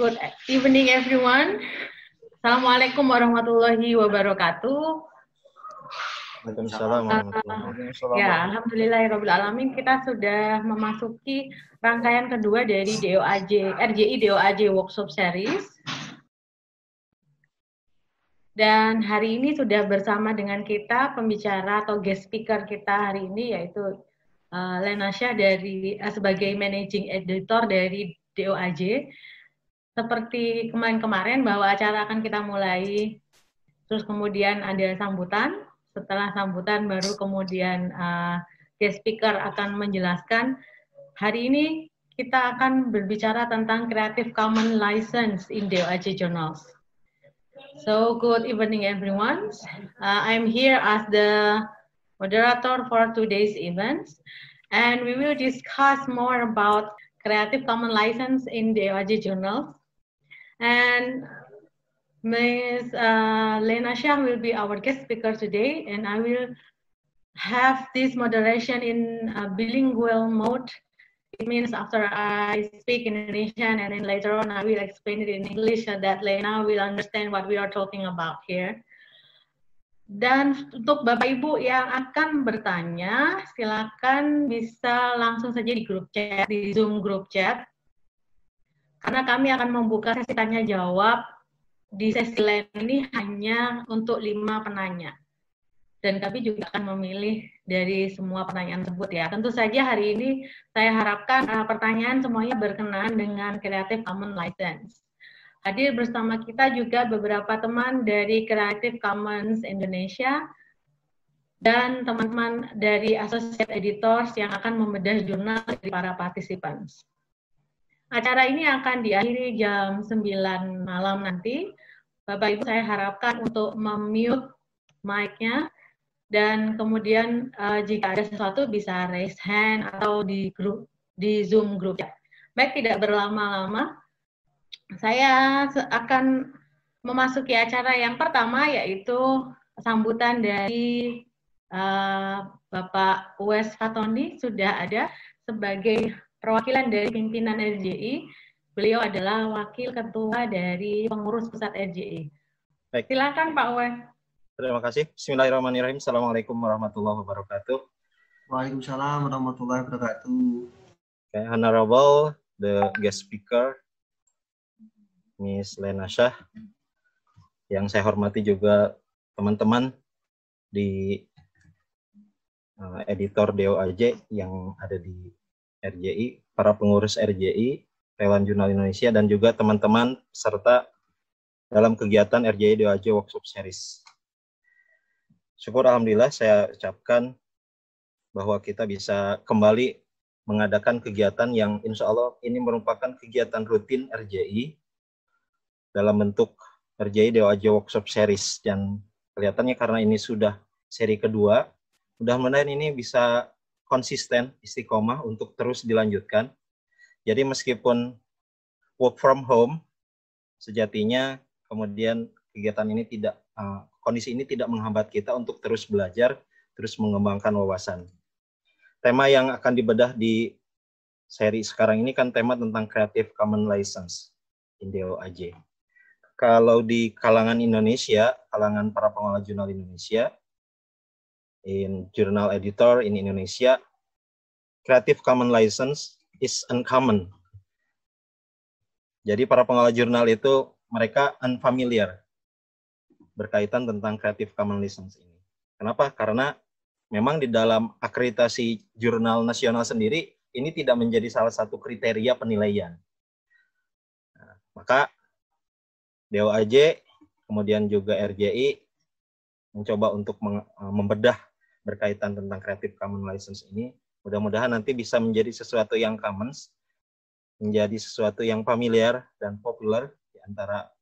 Good evening, everyone. Assalamualaikum warahmatullahi wabarakatuh. Waalaikumsalam warahmatullahi wabarakatuh. Ya, alhamdulillahirobbilalamin. Kita sudah memasuki rangkaian kedua dari DOAJ, RJI DOAJ Workshop Series. Dan hari ini sudah bersama dengan kita pembicara atau guest speaker kita hari ini, yaitu Leena Shah dari sebagai managing editor dari DOAJ. Seperti kemarin-kemarin bahwa acara akan kita mulai, terus kemudian ada sambutan. Setelah sambutan baru kemudian guest speaker akan menjelaskan. Hari ini kita akan berbicara tentang Creative Commons License in DOAJ Journals. So good evening everyone. I'm here as the moderator for today's events, and we will discuss more about Creative Commons License in DOAJ Journals. And Ms. Leena Shah will be our guest speaker today, and I will have this moderation in bilingual mode. It means after I speak in Indonesian, and then later on I will explain it in English so that Leena will understand what we are talking about here. Dan untuk Bapak-Ibu yang akan bertanya, silakan bisa langsung saja di grup chat, di Zoom grup chat. Karena kami akan membuka sesi tanya-jawab. Di sesi lain ini hanya untuk 5 penanya. Dan kami juga akan memilih dari semua pertanyaan tersebut ya. Tentu saja hari ini saya harapkan pertanyaan semuanya berkenaan dengan Creative Commons License. Hadir bersama kita juga beberapa teman dari Creative Commons Indonesia dan teman-teman dari Associate Editors yang akan membedah jurnal dari para partisipan. Acara ini akan diakhiri jam 9 malam nanti. Bapak-Ibu saya harapkan untuk mute mic-nya. Dan kemudian jika ada sesuatu bisa raise hand atau di grup, di Zoom group. Baik, tidak berlama-lama. Saya akan memasuki acara yang pertama, yaitu sambutan dari Bapak Wes Fatoni sudah ada sebagai perwakilan dari pimpinan RJI. Beliau adalah wakil ketua dari pengurus pusat RJI. Baik. Silakan Pak Wes. Terima kasih. Bismillahirrahmanirrahim. Assalamualaikum warahmatullahi wabarakatuh. Waalaikumsalam warahmatullahi wabarakatuh. Okay, honorable, the guest speaker, Miss Leena Shah, yang saya hormati juga teman-teman di editor DOAJ yang ada di RJI, para pengurus RJI, relawan jurnal Indonesia, dan juga teman-teman peserta dalam kegiatan RJI DOAJ Workshop Series. Syukur alhamdulillah saya ucapkan bahwa kita bisa kembali mengadakan kegiatan yang insya Allah ini merupakan kegiatan rutin RJI dalam bentuk RJI DOAJ Workshop Series. Dan kelihatannya karena ini sudah seri kedua, mudah-mudahan ini bisa konsisten, istiqomah untuk terus dilanjutkan. Jadi meskipun work from home, sejatinya kemudian kegiatan ini tidak, kondisi ini tidak menghambat kita untuk terus belajar, terus mengembangkan wawasan. Tema yang akan dibedah di seri sekarang ini kan tema tentang Creative Commons License in DOAJ. Kalau di kalangan Indonesia, kalangan para pengolah jurnal Indonesia, in journal editor in Indonesia, Creative Commons License is uncommon. Jadi para pengolah jurnal itu mereka unfamiliar berkaitan tentang Creative Commons License ini. Kenapa? Karena memang di dalam akreditasi jurnal nasional sendiri ini tidak menjadi salah satu kriteria penilaian. Nah, maka DOAJ kemudian juga RJI mencoba untuk membedah berkaitan tentang Creative Commons License ini. Mudah-mudahan nanti bisa menjadi sesuatu yang commons, menjadi sesuatu yang familiar dan populer di antara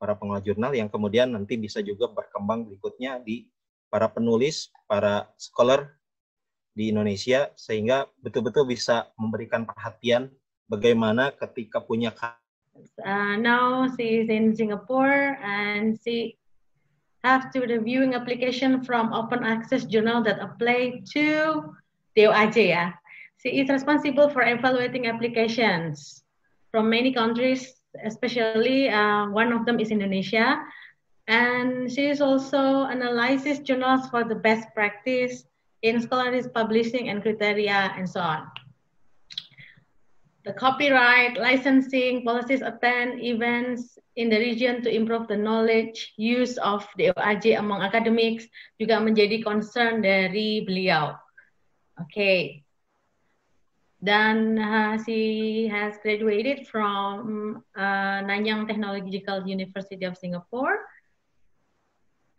para pengolah jurnal yang kemudian nanti bisa juga berkembang berikutnya di para penulis, para scholar di Indonesia, sehingga betul-betul bisa memberikan perhatian bagaimana ketika punya now she is in Singapore and she have to reviewing application from open access journal that apply to DOAJ. Yeah. She is responsible for evaluating applications from many countries especially one of them is Indonesia. And she is also analyzes journals for the best practice in scholarly publishing and criteria and so on. The copyright, licensing, policies, attend events in the region to improve the knowledge, use of DOAJ among academics juga menjadi concern dari beliau. Okay. Then she has graduated from Nanyang Technological University of Singapore.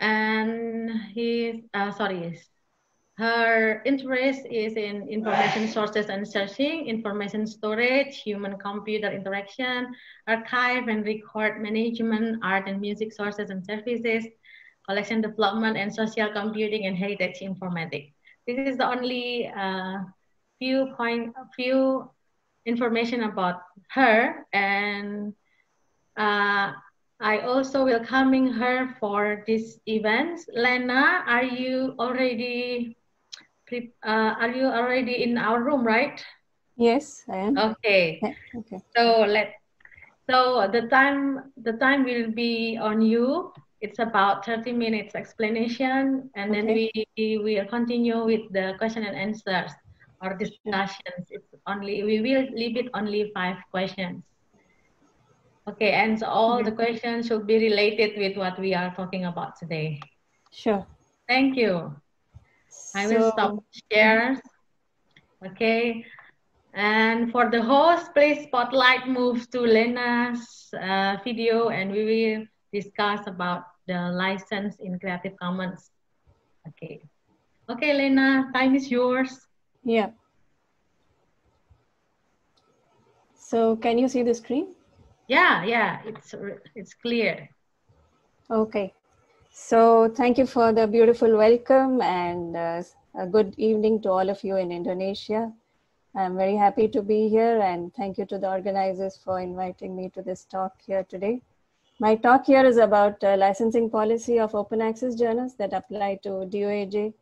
And her interest is in information sources and searching, information storage, human-computer interaction, archive and record management, art and music sources and services, collection development, and social computing and heritage informatics. This is the only few information about her, and I also welcoming her for this event. Leena, are you already in our room, right? Yes, I am. Okay. Okay. So the time will be on you. It's about 30 minutes explanation, and okay, then we will continue with the question and answers or discussions. It's only, we will leave it only 5 questions. Okay, and so all the questions should be related with what we are talking about today. Sure. Thank you. I will stop shares. Okay. And for the host, please spotlight moves to Leena's video, and we will discuss about the license in Creative Commons. Okay. Okay, Leena, time is yours. Yeah. So can you see the screen? Yeah, yeah, it's clear. Okay, so thank you for the beautiful welcome, and a good evening to all of you in Indonesia. I'm very happy to be here, and thank you to the organizers for inviting me to this talk here today. My talk here is about licensing policy of open access journals that apply to DOAJ.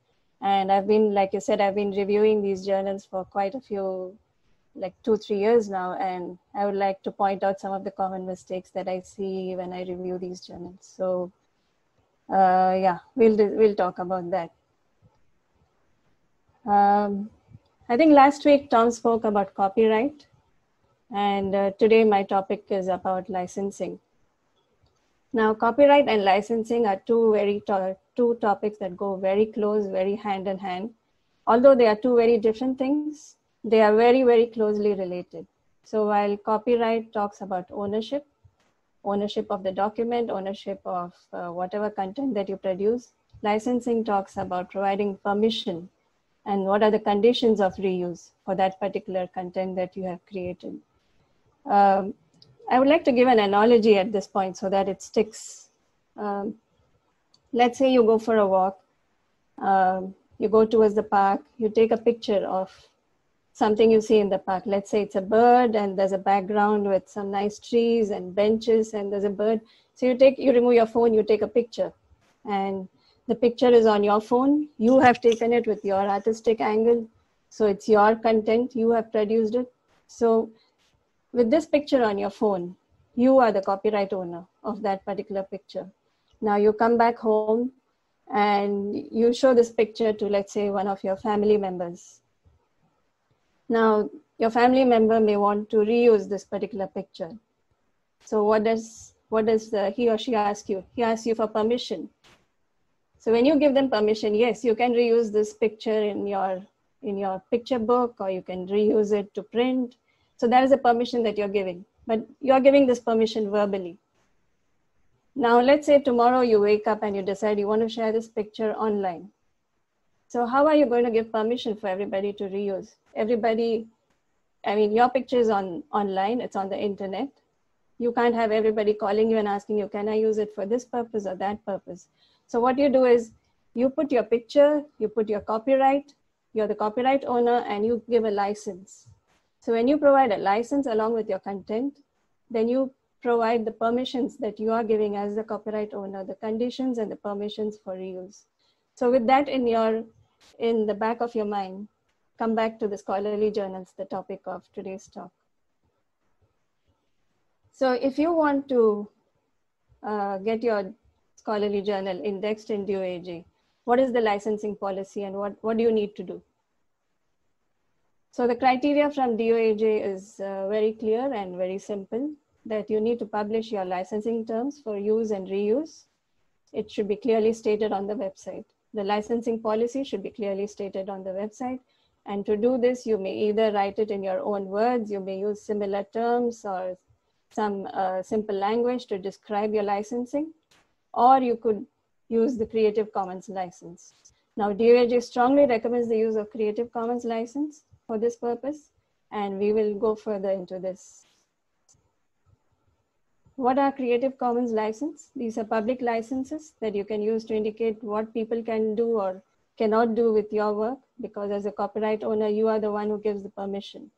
And I've been, like you said, I've been reviewing these journals for quite a few, like 2-3 years now, and I would like to point out some of the common mistakes that I see when I review these journals. So yeah, we'll talk about that. I think last week Tom spoke about copyright, and today my topic is about licensing. Now, copyright and licensing are two topics that go very close, very hand in hand. Although they are two very different things, they are very, very closely related. So while copyright talks about ownership, ownership of the document, ownership of whatever content that you produce, licensing talks about providing permission and what are the conditions of reuse for that particular content that you have created. I would like to give an analogy at this point so that it sticks. Let's say you go for a walk, you go towards the park, you take a picture of something you see in the park. Let's say it's a bird, and there's a background with some nice trees and benches, and there's a bird. So you remove your phone, you take a picture, and the picture is on your phone. You have taken it with your artistic angle. So it's your content, you have produced it. So with this picture on your phone, you are the copyright owner of that particular picture. Now you come back home and you show this picture to, let's say, one of your family members. Now, your family member may want to reuse this particular picture. So what does he or she ask you? He asks you for permission. So when you give them permission, yes, you can reuse this picture in your picture book, or you can reuse it to print. So that is a permission that you're giving, but you're giving this permission verbally. Now, let's say tomorrow you wake up and you decide you want to share this picture online. So how are you going to give permission for everybody to reuse? Everybody, I mean, your picture is online, it's on the internet. You can't have everybody calling you and asking you, can I use it for this purpose or that purpose? So what you do is you put your picture, you put your copyright, you're the copyright owner, and you give a license. So when you provide a license along with your content, then you provide the permissions that you are giving as the copyright owner, the conditions and the permissions for reuse. So with that in the back of your mind, come back to the scholarly journals, the topic of today's talk. So if you want to get your scholarly journal indexed in DOAJ, what is the licensing policy and what do you need to do? So the criteria from DOAJ is very clear and very simple, that you need to publish your licensing terms for use and reuse. It should be clearly stated on the website. The licensing policy should be clearly stated on the website. And to do this, you may either write it in your own words, you may use similar terms or some simple language to describe your licensing, or you could use the Creative Commons license. Now, DOAJ strongly recommends the use of Creative Commons license for this purpose, and we will go further into this. What are Creative Commons license? These are public licenses that you can use to indicate what people can do or cannot do with your work, because as a copyright owner, you are the one who gives the permission.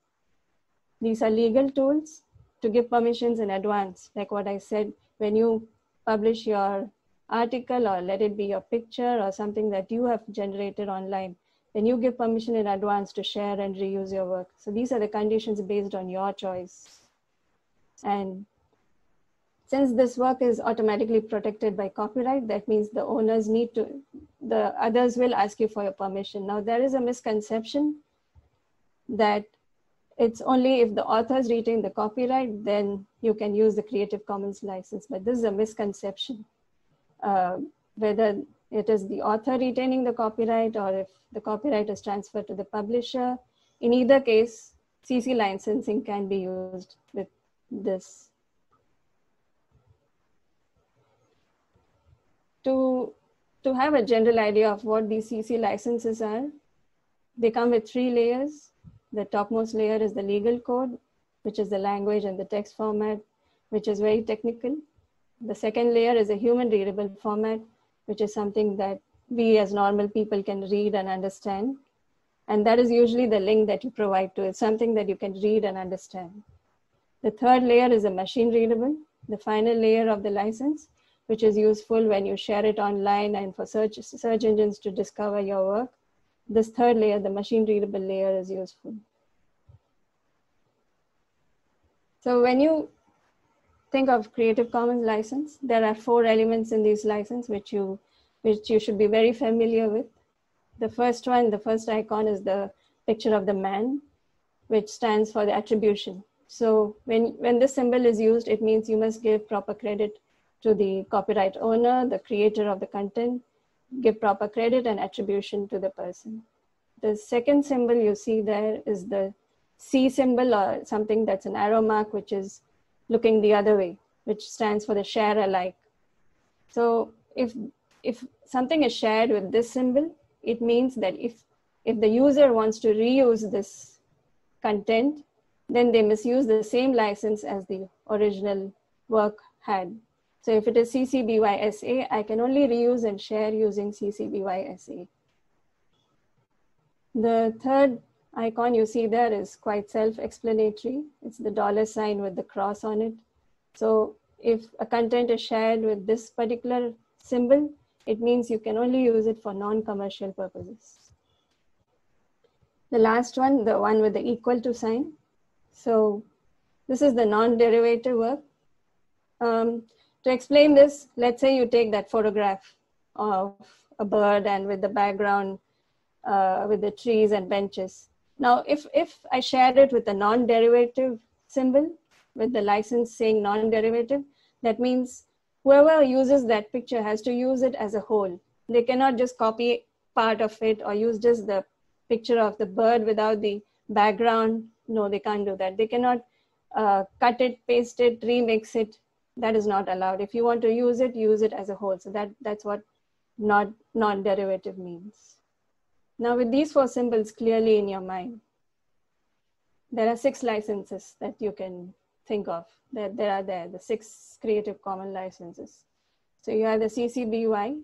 These are legal tools to give permissions in advance. Like what I said, when you publish your article or let it be your picture or something that you have generated online, then you give permission in advance to share and reuse your work. So these are the conditions based on your choice. And since this work is automatically protected by copyright, that means the owners need to, the others will ask you for your permission. Now, there is a misconception that it's only if the authors retain the copyright, then you can use the Creative Commons license. But this is a misconception. Whether it is the author retaining the copyright or if the copyright is transferred to the publisher, in either case, CC licensing can be used with this. To have a general idea of what these CC licenses are, they come with 3 layers. The topmost layer is the legal code, which is the language and the text format, which is very technical. The second layer is a human readable format, which is something that we as normal people can read and understand. And that is usually the link that you provide to it, something that you can read and understand. The third layer is a machine readable, the final layer of the license, which is useful when you share it online and for search engines to discover your work. This third layer, the machine readable layer, is useful. So when you think of Creative Commons license, there are 4 elements in this license which you should be very familiar with. The first one, the first icon, is the picture of the man, which stands for the attribution. So when this symbol is used, it means you must give proper credit to the copyright owner, the creator of the content, give proper credit and attribution to the person. The second symbol you see there is the C symbol, or something that's an arrow mark, which is looking the other way, which stands for the share alike. So if something is shared with this symbol, it means that if the user wants to reuse this content, then they must use the same license as the original work had. So if it is CC BY-SA, I can only reuse and share using CC BY-SA. The third icon you see there is quite self-explanatory. It's the $ sign with the cross on it. So if a content is shared with this particular symbol, it means you can only use it for non-commercial purposes. The last one, the one with the equal to sign. So this is the non-derivative work. To explain this, let's say you take that photograph of a bird and with the background with the trees and benches. Now, if I share it with a non-derivative symbol, with the license saying non-derivative, that means whoever uses that picture has to use it as a whole. They cannot just copy part of it or use just the picture of the bird without the background. No, they can't do that. They cannot cut it, paste it, remix it. That is not allowed. If you want to use it as a whole. So that's what non-derivative means. Now, with these 4 symbols clearly in your mind, there are 6 licenses that you can think of. The 6 Creative Commons licenses. So you have the CC BY.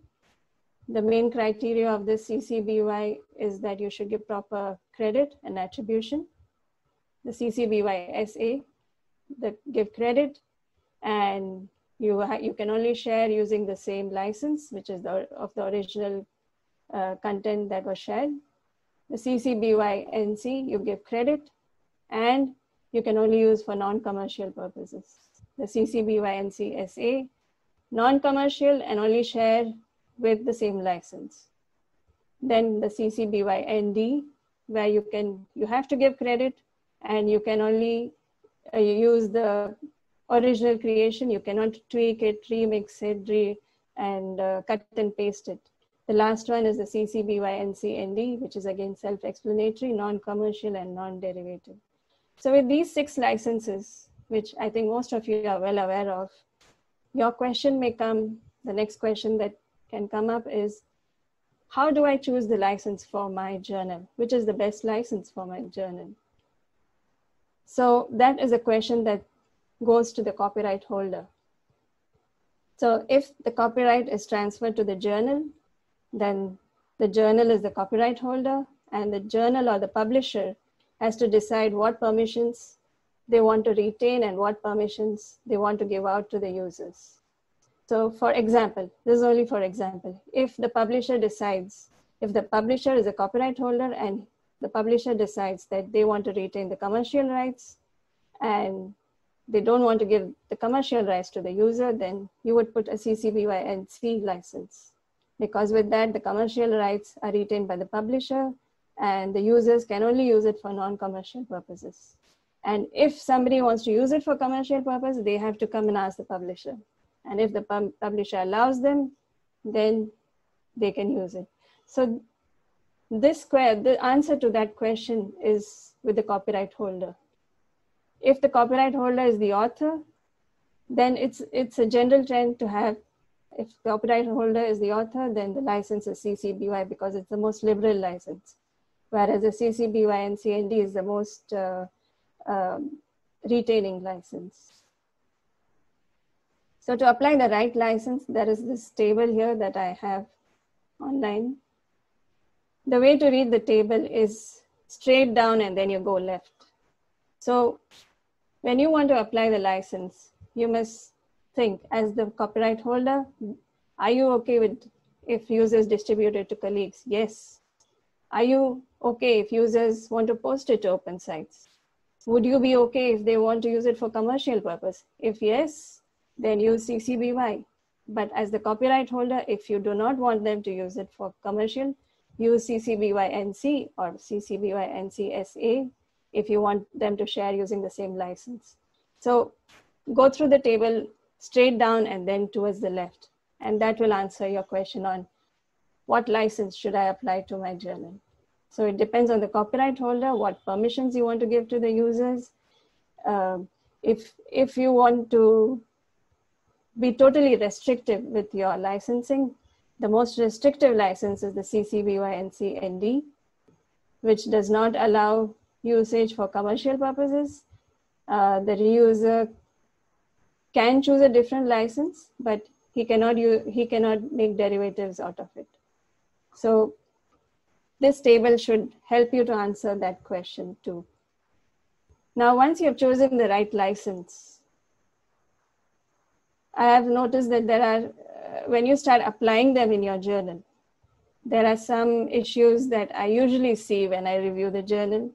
The main criteria of this CC BY is that you should give proper credit and attribution. The CC BY-SA, that give credit, and you can only share using the same license, which is of the original content that was shared. The CC BY-NC, you give credit, and you can only use for non-commercial purposes. the CC BY-NC-SA, non-commercial and only share with the same license. Then the CC BY-ND, where you have to give credit and you can only use the original creation. You cannot tweak it, remix it, cut and paste it. The last one is the CC BY-NC-ND, which is again self-explanatory, non-commercial and non-derivative. So with these 6 licenses, which I think most of you are well aware of, your question may come, the next question that can come up is, how do I choose the license for my journal? Which is the best license for my journal? So that is a question that goes to the copyright holder. So if the copyright is transferred to the journal, then the journal is the copyright holder, and the journal or the publisher has to decide what permissions they want to retain and what permissions they want to give out to the users. So for example, this is only for example, if the publisher decides, if the publisher is a copyright holder and the publisher decides that they want to retain the commercial rights and they don't want to give the commercial rights to the user, then you would put a CC BY-NC license, because with that the commercial rights are retained by the publisher and the users can only use it for non-commercial purposes. And if somebody wants to use it for commercial purpose, they have to come and ask the publisher. And if the publisher allows them, then they can use it. So the answer to that question is with the copyright holder. If the copyright holder is the author, then it's a general trend to have, if the copyright holder is the author, then the license is CC BY because it's the most liberal license. Whereas the CC BY-NC-ND is the most retaining license. So to apply the right license, there is this table here that I have online. The way to read the table is straight down and then you go left. So when you want to apply the license, you must think as the copyright holder, are you okay with if users distribute it to colleagues? Yes. Are you okay if users want to post it to open sites? Would you be okay if they want to use it for commercial purpose? If yes, then use CC BY. But as the copyright holder, if you do not want them to use it for commercial, use CC BY-NC or CC BY-NC-SA if you want them to share using the same license. So go through the table straight down and then towards the left. And that will answer your question on what license should I apply to my journal. So it depends on the copyright holder, what permissions you want to give to the users. If you want to be totally restrictive with your licensing, the most restrictive license is the CC BY-NC-ND, which does not allow usage for commercial purposes. The reuser can choose a different license, but he cannot make derivatives out of it. So this table should help you to answer that question too. Now, once you have chosen the right license, I have noticed that there are when you start applying them in your journal, there are some issues that I usually see when I review the journal.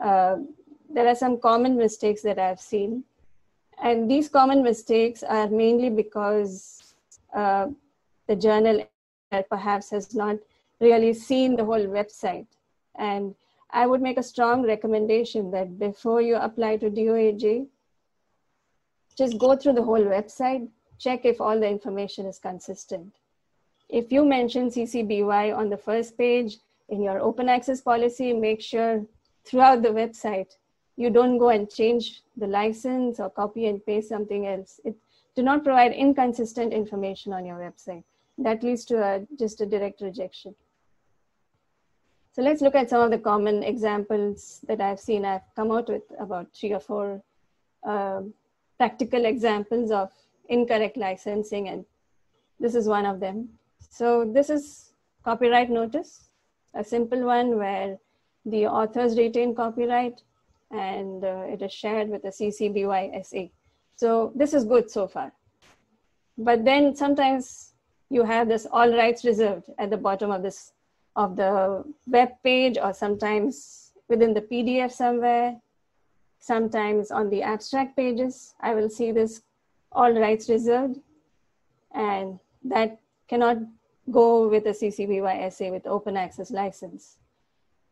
There are some common mistakes that I've seen. And these common mistakes are mainly because the journal perhaps has not really seen the whole website. And I would make a strong recommendation that before you apply to DOAJ, just go through the whole website. Check if all the information is consistent. If you mention CC BY on the first page in your open access policy, make sure throughout the website you don't go and change the license or copy and paste something else. Do not provide inconsistent information on your website. That leads to just a direct rejection. So let's look at some of the common examples that I've seen. I've come out with about 3 or 4 practical examples of incorrect licensing, and this is one of them. So this is copyright notice, a simple one where the authors retain copyright and it is shared with the CC BY-SA. So this is good so far. But then sometimes you have this all rights reserved at the bottom of the web page, or sometimes within the PDF somewhere, sometimes on the abstract pages. I will see this all rights reserved, and that cannot go with a CC BY-SA with open access license.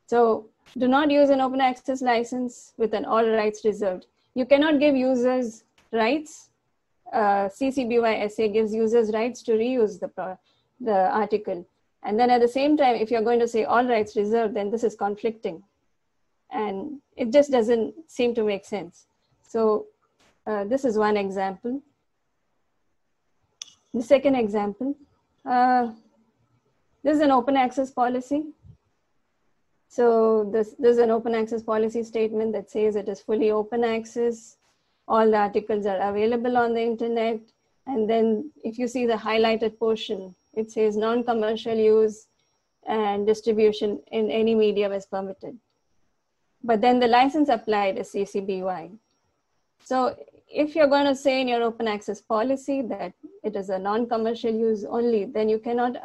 So do not use an open access license with an all rights reserved. You cannot give users rights. CC BY-SA gives users rights to reuse the article. And then at the same time, if you're going to say all rights reserved, then this is conflicting. And it just doesn't seem to make sense. So this is one example. The second example, this is an open access policy. So this is an open access policy statement that says it is fully open access. All the articles are available on the internet. And then if you see the highlighted portion, it says non-commercial use and distribution in any medium is permitted. But then the license applied is CC BY. So if you're going to say in your open access policy that it is a non-commercial use only, then you cannot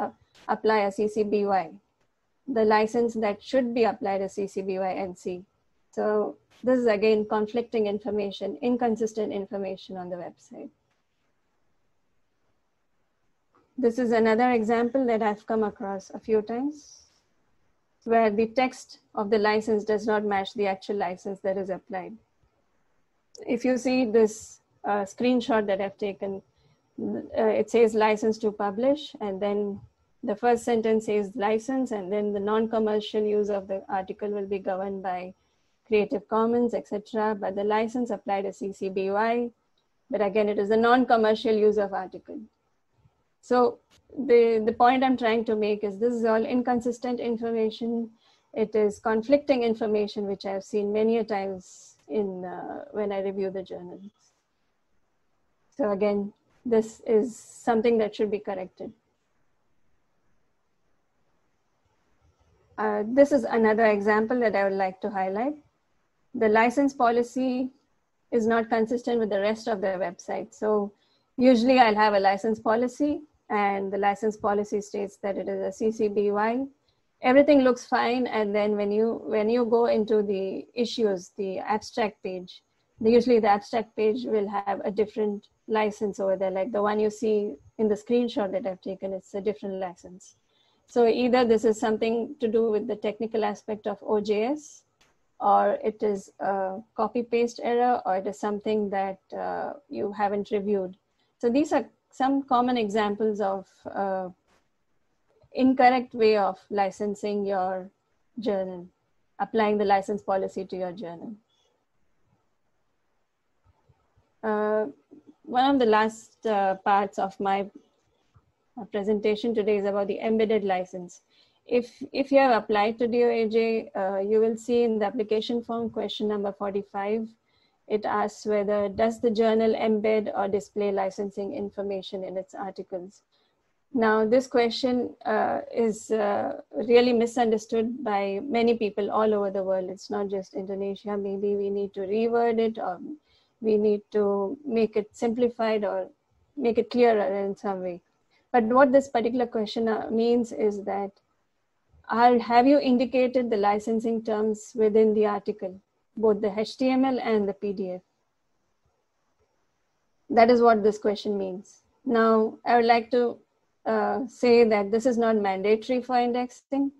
apply a CC BY. The license that should be applied is CC BY-NC. So this is again conflicting information, inconsistent information on the website. This is another example that I've come across a few times, where the text of the license does not match the actual license that is applied. If you see this screenshot that I've taken, it says license to publish, and then the first sentence says license, and then the non-commercial use of the article will be governed by Creative Commons, etc. But the license applied is CC BY, but again, it is a non-commercial use of article. So the point I'm trying to make is this is all inconsistent information. It is conflicting information, which I've seen many a times in when I review the journals. So again, this is something that should be corrected. This is another example that I would like to highlight. The license policy is not consistent with the rest of the website. So usually I'll have a license policy, and the license policy states that it is a CC BY. Everything looks fine, and then when you go into the issues, the abstract page, usually the abstract page will have a different license over there, like the one you see in the screenshot that I've taken. It's a different license. So either this is something to do with the technical aspect of OJS, or it is a copy-paste error, or it is something that you haven't reviewed. So these are some common examples of incorrect way of licensing your journal, applying the license policy to your journal. One of the last parts of my presentation today is about the embedded license. If you have applied to DOAJ, you will see in the application form question number 45, it asks whether does the journal embed or display licensing information in its articles. Now, this question is really misunderstood by many people all over the world. It's not just Indonesia. Maybe we need to reword it, or we need to make it simplified or make it clearer in some way. But what this particular question means is that, have you indicated the licensing terms within the article, both the HTML and the PDF? That is what this question means. Now, I would like to say that this is not mandatory for indexing.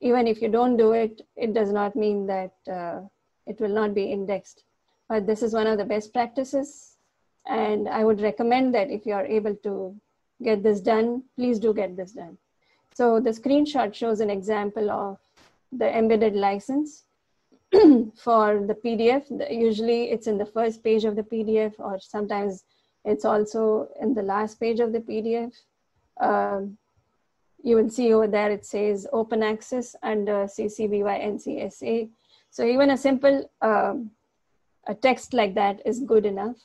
Even if you don't do it, it does not mean that it will not be indexed. But this is one of the best practices, and I would recommend that if you are able to get this done, please do get this done. So the screenshot shows an example of the embedded license for the PDF. Usually it's in the first page of the PDF, or sometimes it's also in the last page of the PDF. You will see over there it says open access under CC BY-NC-SA. So even a simple a text like that is good enough.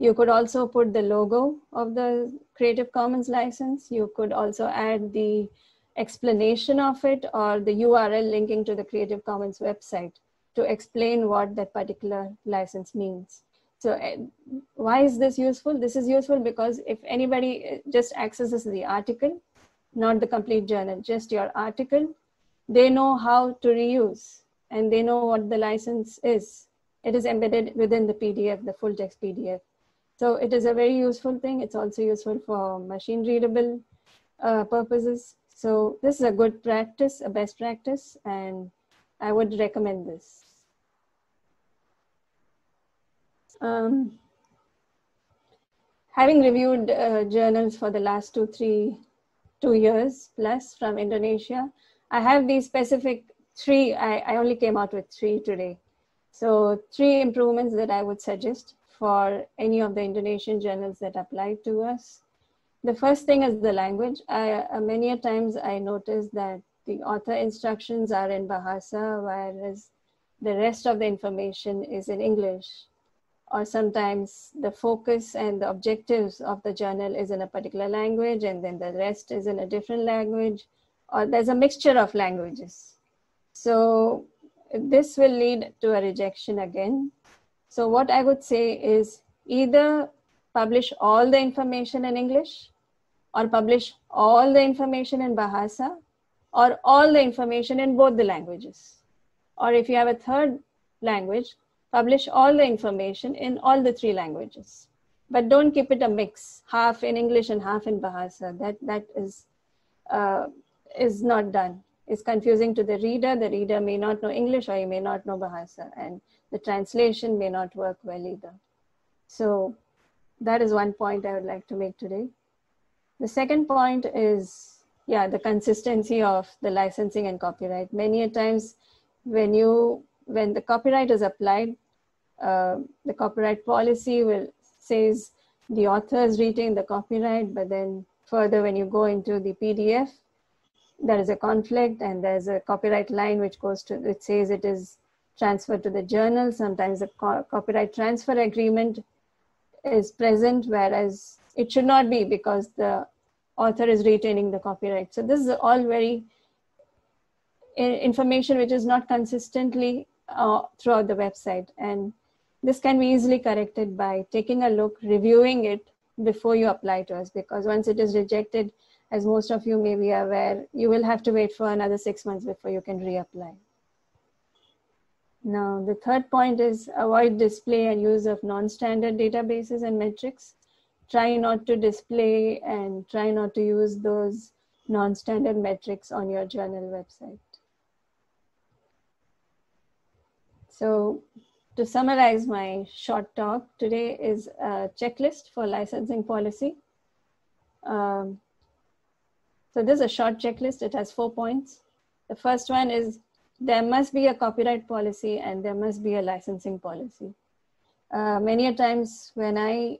You could also put the logo of the Creative Commons license. You could also add the explanation of it, or the URL linking to the Creative Commons website to explain what that particular license means. So why is this useful? This is useful because if anybody just accesses the article, not the complete journal, just your article, they know how to reuse, and they know what the license is. It is embedded within the PDF, the full text PDF. So it is a very useful thing. It's also useful for machine readable purposes. So this is a good practice, a best practice, and I would recommend this. Having reviewed journals for the last two years plus from Indonesia, I have these specific three, I only came out with three today. So three improvements that I would suggest for any of the Indonesian journals that apply to us. The first thing is the language. Many a times I noticed that the author instructions are in Bahasa, whereas the rest of the information is in English. Or sometimes the focus and the objectives of the journal is in a particular language and then the rest is in a different language, or there's a mixture of languages. So this will lead to a rejection again. So what I would say is either publish all the information in English, or publish all the information in Bahasa, or all the information in both the languages. Or if you have a third language, publish all the information in all the three languages, but don't keep it a mix, half in English and half in Bahasa. That is not done. It's confusing to the reader. The reader may not know English, or he may not know Bahasa, and the translation may not work well either. So that is one point I would like to make today. The second point is, yeah, the consistency of the licensing and copyright. Many a times when the copyright is applied, the copyright policy says the authors retain the copyright, but then further when you go into the PDF, there is a conflict and there's a copyright line which goes to, it says it is transferred to the journal. Sometimes the copyright transfer agreement is present, whereas it should not be because the author is retaining the copyright. So this is all very information which is not consistently throughout the website, and this can be easily corrected by taking a look, reviewing it before you apply to us, because once it is rejected, as most of you may be aware, you will have to wait for another 6 months before you can reapply. Now, the third point is avoid display and use of non-standard databases and metrics. Try not to display and try not to use those non-standard metrics on your journal website. So to summarize my short talk today is a checklist for licensing policy. So this is a short checklist. It has 4 points. The first one is there must be a copyright policy and there must be a licensing policy. Many a times when I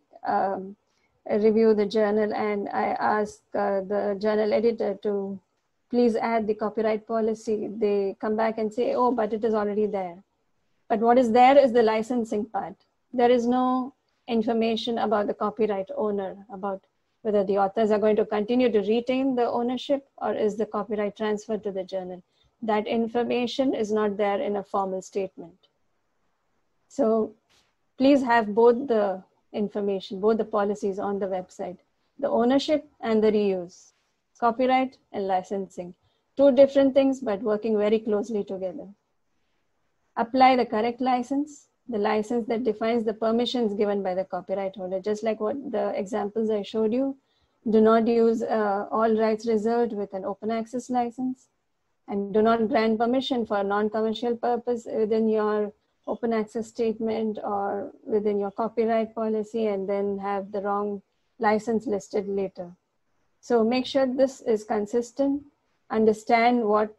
review the journal and I ask the journal editor to please add the copyright policy, they come back and say, oh, but it is already there. But what is there is the licensing part. There is no information about the copyright owner, about whether the authors are going to continue to retain the ownership or is the copyright transferred to the journal. That information is not there in a formal statement. So please have both the information, both the policies on the website, the ownership and the reuse, copyright and licensing. Two different things, but working very closely together. Apply the correct license, the license that defines the permissions given by the copyright holder, just like what the examples I showed you. Do not use all rights reserved with an open access license, and do not grant permission for a non-commercial purpose within your open access statement or within your copyright policy, and then have the wrong license listed later. So make sure this is consistent. Understand what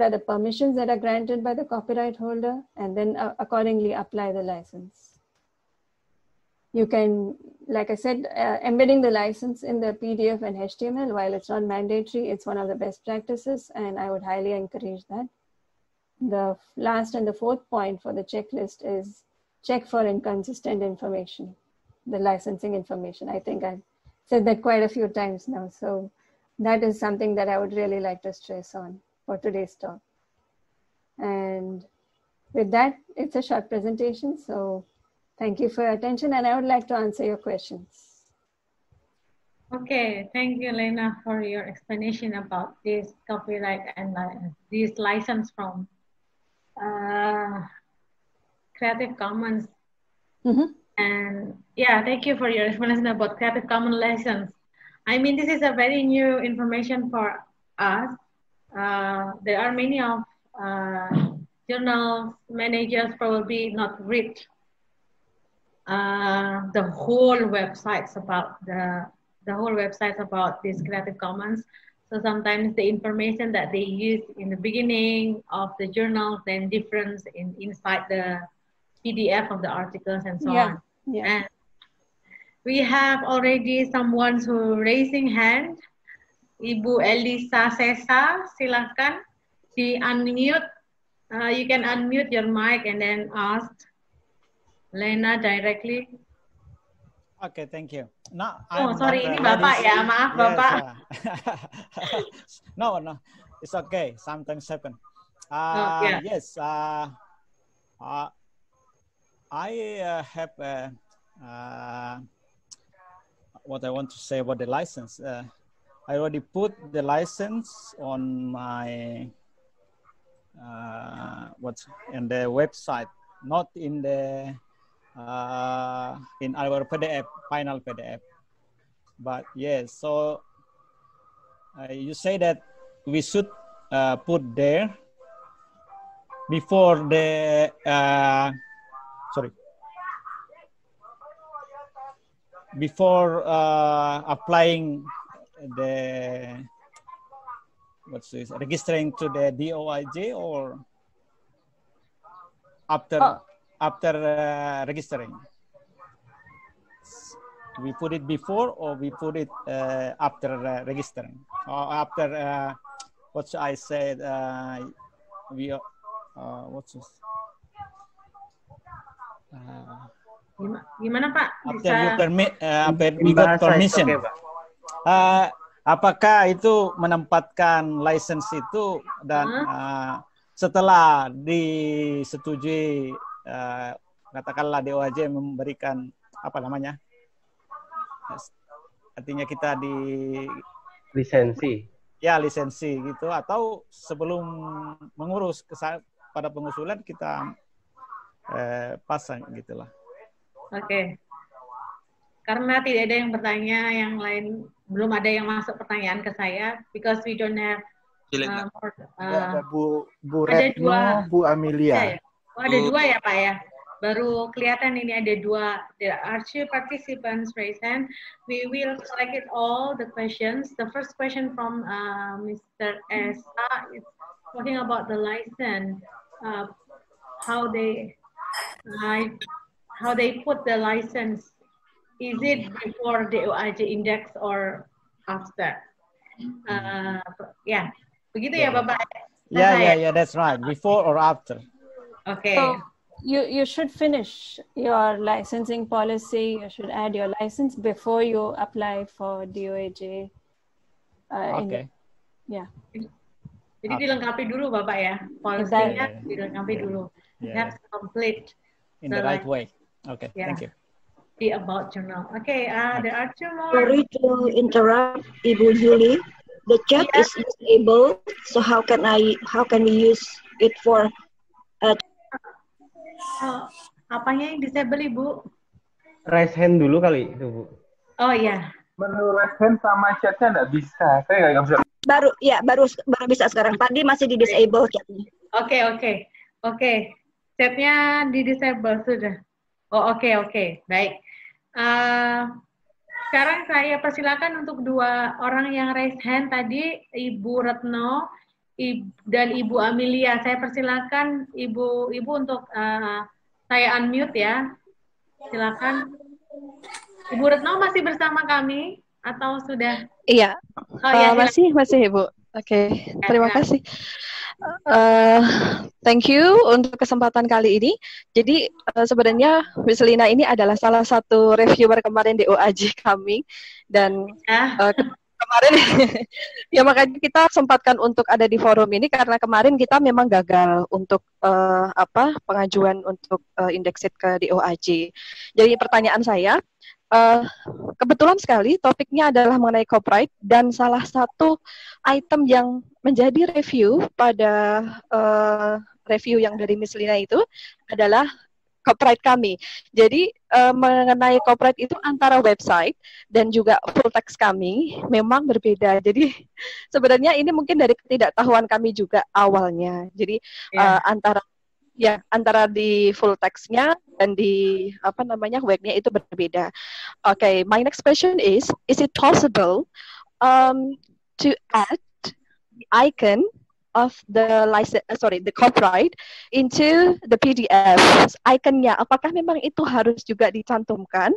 are the permissions that are granted by the copyright holder, and then accordingly apply the license. You can, like I said, embedding the license in the PDF and HTML, while it's not mandatory, it's one of the best practices, and I would highly encourage that. The last and the fourth point for the checklist is check for inconsistent information, the licensing information. I think I've said that quite a few times now. So that is something that I would really like to stress on for today's talk. And with that, it's a short presentation. So thank you for your attention, and I would like to answer your questions. Okay, thank you, Leena, for your explanation about this copyright and this license from Creative Commons. Mm-hmm. And yeah, thank you for your explanation about Creative Commons license. I mean, this is a very new information for us. There are many of journal managers probably not read the whole websites about this Creative Commons. So sometimes the information that they use in the beginning of the journal then difference in inside the PDF of the articles and so on. Yeah. And we have already someone who raising hand. Ibu Elisa Sesa, silakan. She unmute. You can unmute your mic and then ask Leena directly. Okay, thank you. No, I'm sorry, ini Bapak ya, maaf Bapak. Yes, no, it's okay. Sometimes happen. Yes. I have what I want to say about the license. I already put the license on my what's in the website, not in the in our PDF, final PDF. But yes, so you say that we should put there before the. Before applying the, registering to the DOAJ, or after after registering, we put it before, or we put it after registering, or after gimana Pak? Bisa... After you permit, after you got permission. Okay, Pak. Apakah itu menempatkan license itu dan setelah disetujui, katakanlah DOAJ memberikan apa namanya? Artinya kita di lisensi. Ya, lisensi gitu, atau sebelum mengurus pada pengusulan kita pasang gitulah. Oke, karena tidak ada yang bertanya, yang lain belum ada yang masuk pertanyaan ke saya, because we don't have. Ada Bu Retno, Bu Amelia. Oh, ada dua ya Pak ya. Baru kelihatan ini ada dua. There are two participants raised hand. We will collect all the questions. The first question from Mr. S.A. is talking about the license, how they put the license. Is it before the DOAJ index or after? Yeah, begitu ya Bapak. Yeah, that's right. Before or after. Okay. So you should finish your licensing policy. You should add your license before you apply for DOAJ. Okay. Yeah. Jadi dilengkapi dulu Bapak ya. Polisinya dilengkapi dulu. That's complete. In the right way. Okay, thank you. Be about journal. Okay, there are two more. Sorry to interrupt, Ibu Julie. The chat is disabled, so how can we use it for? Apanya yang disable, Ibu? Raise hand dulu kali itu, Bu. Oh ya. Menu raise hand sama chatnya nggak bisa. Saya nggak bisa. Baru bisa sekarang. Tadi masih di disable chatnya. Oke. Chatnya di disable sudah. Oh oke, baik. Sekarang saya persilakan untuk dua orang yang raise hand tadi, Ibu Retno dan Ibu Amelia. Saya persilakan Ibu untuk saya unmute ya. Silakan. Ibu Retno masih bersama kami atau sudah? Iya. Oh, ya, masih Ibu. Oke, terima kasih. Thank you untuk kesempatan kali ini. Jadi sebenarnya Miss Leena ini adalah salah satu reviewer kemarin DOAJ kami. Dan kemarin ya makanya kita sempatkan untuk ada di forum ini karena kemarin kita memang gagal untuk pengajuan untuk indeksit ke DOAJ. Jadi pertanyaan saya, kebetulan sekali topiknya adalah mengenai copyright, dan salah satu item yang menjadi review pada review yang dari Miss Leena itu adalah copyright kami. Jadi mengenai copyright itu antara website dan juga full text kami memang berbeda. Jadi sebenarnya ini mungkin dari ketidaktahuan kami juga awalnya. Jadi antara di full text-nya dan di web-nya itu berbeda. Okay, my next question is it possible to add the icon of the license, the copyright into the PDF? Iconnya, apakah memang itu harus juga dicantumkan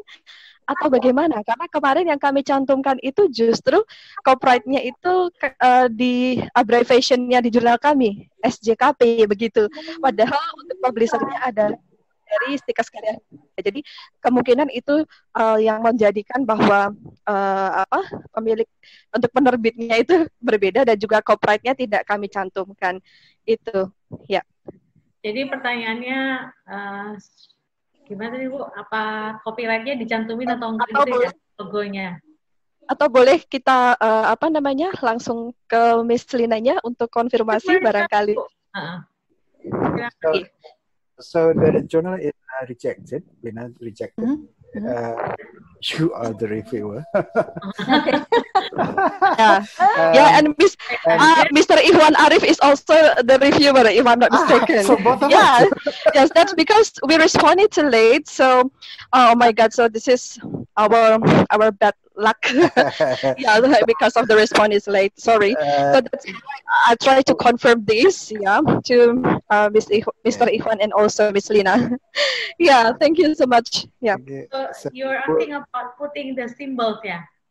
atau bagaimana? Karena kemarin yang kami cantumkan itu justru copyright-nya itu di abbreviation-nya di jurnal kami, SJKP begitu. Padahal untuk publisher-nya ada dari Stiker Karya. Jadi kemungkinan itu yang menjadikan bahwa pemilik untuk penerbitnya itu berbeda dan juga copyright-nya tidak kami cantumkan itu, ya. Jadi pertanyaannya gimana sih, Bu? Apa copyright-nya dicantumin atau enggak di logonya? Atau boleh kita langsung ke Miss Leena-nya untuk konfirmasi barangkali. So the journal is rejected. Leena rejected. You are the reviewer. Okay. And Mr. Ikhwan Arif is also the reviewer, if I'm not mistaken. So both of us. Yes, that's because we responded too late. So, oh my God! So this is our bad luck. Because of the response is late. Sorry. So that's why I try to confirm this. To Mr. Ikhwan and also Miss Leena. Thank you so much. So you're asking about putting the symbols,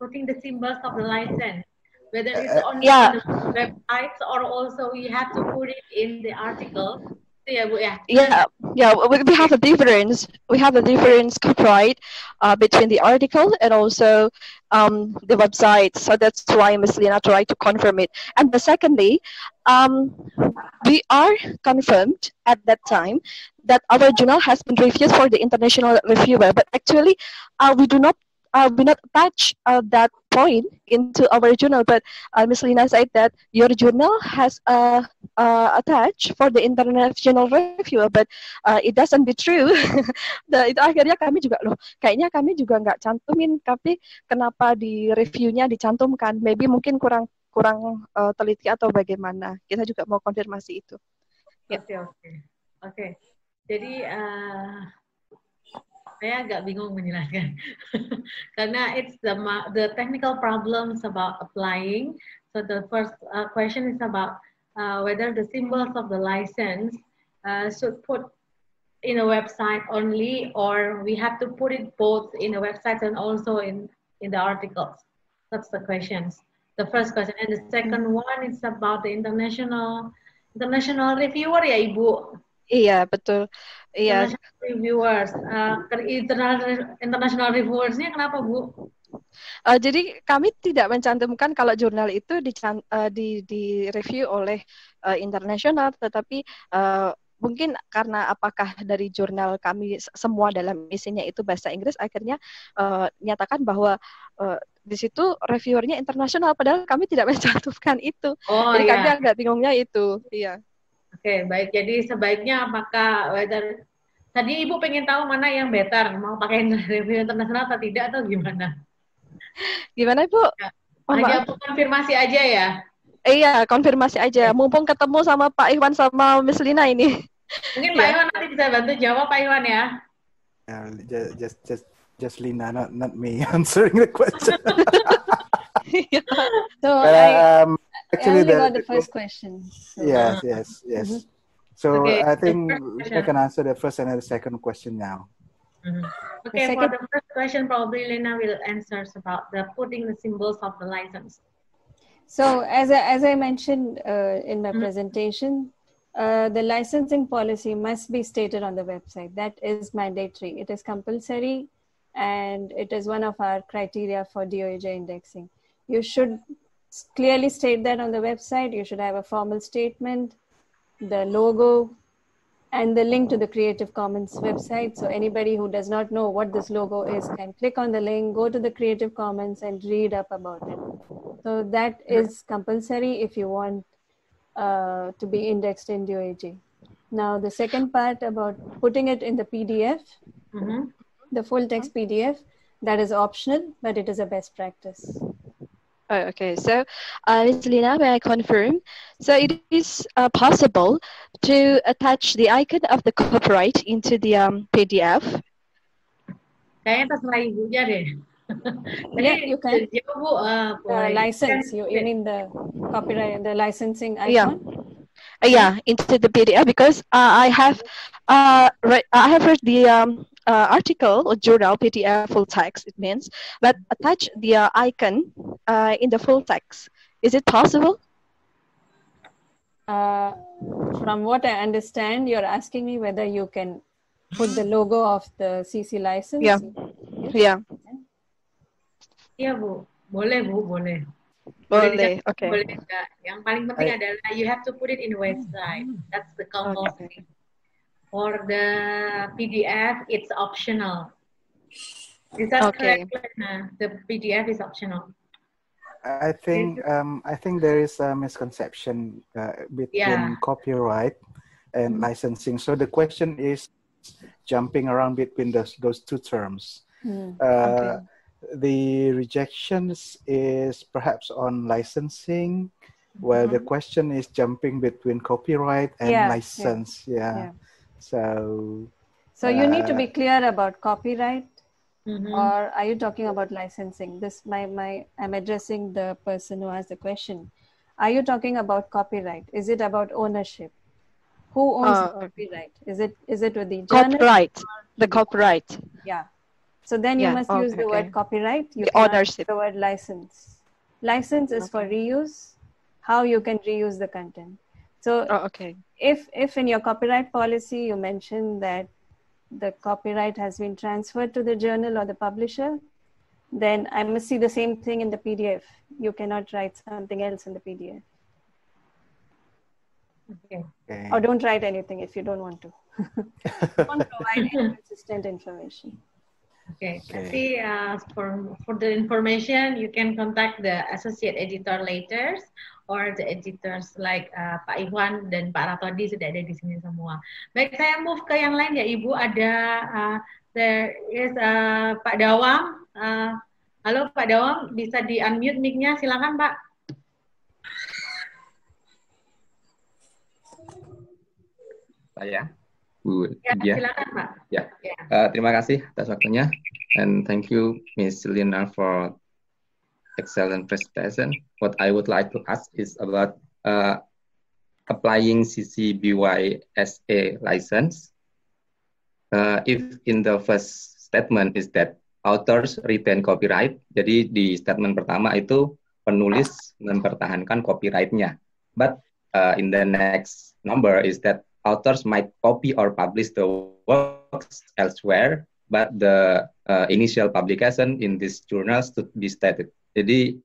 putting the symbols of the license, whether it's only on the websites or also we have to put it in the article. We have a difference. We have a difference copyright between the article and also the website. So that's why Ms. Leena tried to confirm it. And the secondly, we are confirmed at that time that our journal has been reviewed for the international reviewer. But actually, we do not attach that point into our journal, but Ms. Leena said that your journal has attached for the international review, but it doesn't be true. Itu akhirnya kami juga loh, kayaknya kami juga nggak cantumin, tapi kenapa di reviewnya dicantumkan? Maybe mungkin kurang teliti atau bagaimana? Kita juga mau konfirmasi itu. Okay. Jadi saya agak bingung menjelaskan karena it's the technical problems about applying. So the first question is about whether the symbols of the license should put in a website only, or we have to put it both in the website and also in the articles. That's the questions. The first question, and the second one is about the international reviewer, ya Ibu. Iya, betul. Iya. International reviewers-nya kenapa, Bu? Jadi kami tidak mencantumkan kalau jurnal itu di review oleh internasional, tetapi mungkin karena apakah dari jurnal kami semua dalam isinya itu bahasa Inggris, akhirnya nyatakan bahwa di situ reviewernya internasional, padahal kami tidak mencantumkan itu. Jadi kami agak bingungnya itu. Iya. Oke, baik. Jadi sebaiknya apakah whether tadi Ibu pengen tahu mana yang better, mau pakai review internasional atau tidak atau gimana? Gimana, Bu? Hanya konfirmasi aja ya. Iya, konfirmasi aja. Mumpung ketemu sama Pak Iwan sama Miss Leena ini. Mungkin Pak Iwan nanti bisa bantu jawab Pak Iwan ya. Just Leena, not me answering the question. So actually, the first question. So. Yes. Mm-hmm. So okay. I think I can answer the first and the second question now. Mm-hmm. Okay, for the first question, probably Leena will answer about the putting the symbols of the license. So as I mentioned in my presentation, the licensing policy must be stated on the website. That is mandatory. It is compulsory, and it is one of our criteria for DOAJ indexing. You should clearly state that on the website. You should have a formal statement, the logo, and the link to the Creative Commons website. So anybody who does not know what this logo is can click on the link, go to the Creative Commons, and read up about it. So that is compulsory if you want to be indexed in DOAJ. Now the second part about putting it in the PDF, mm-hmm. the full text PDF, that is optional, but it is a best practice. Oh, okay. So, Ms. Leena, may I confirm? So it is possible to attach the icon of the copyright into the PDF. Kaya tas lain juga deh. Yeah, you can. The license. You mean the copyright, the licensing icon? Yeah, yeah, into the PDF, because I have read the article or journal PDF full text. It means, but attach the icon in the full text. Is it possible? From what I understand, you're asking me whether you can put the logo of the CC license. Yeah. Yeah. Yeah, Bu. Boleh, Bu. Boleh. Boleh. Okay. Boleh. Yang paling penting adalah you have to put it in website. That's the compulsory. Okay. For the PDF, it's optional. Is that correct, Leena? The PDF is optional. I think there is a misconception between copyright and licensing. So the question is jumping around between those two terms. Mm. The rejections is perhaps on licensing, where the question is jumping between copyright and license. Yeah. So you need to be clear about copyright, or are you talking about licensing? This I'm addressing the person who asked the question. Are you talking about copyright? Is it about ownership? Who owns the copyright? Is it with the copyright? The copyright. Yeah. So then you must use the word copyright. You cannot use the word license. License is for reuse, how you can reuse the content. So if in your copyright policy you mention that the copyright has been transferred to the journal or the publisher, then I must see the same thing in the PDF. You cannot write something else in the PDF. Okay. Or don't write anything if you don't want to. Don't provide inconsistent information. Okay. See, for the information, you can contact the associate editor later, or the editors like Pak Iwan dan Pak Ratodi sudah ada di sini semua. Baik, saya move ke yang lain ya, Ibu. Ada there is Pak Dawang. Halo Pak Dawang, bisa di unmute mic-nya? Silakan Pak. Saya. Good. Yeah. Silakan, Pak. Yeah. Terima kasih atas waktunya, and thank you Ms. Leena for excellent presentation. What I would like to ask is about applying CC BY-SA license. If in the first statement is that authors retain copyright, jadi di statement pertama itu penulis mempertahankan copyright-nya. But in the next number is that authors might copy or publish the works elsewhere, but the initial publication in these journals should be stated. Jadi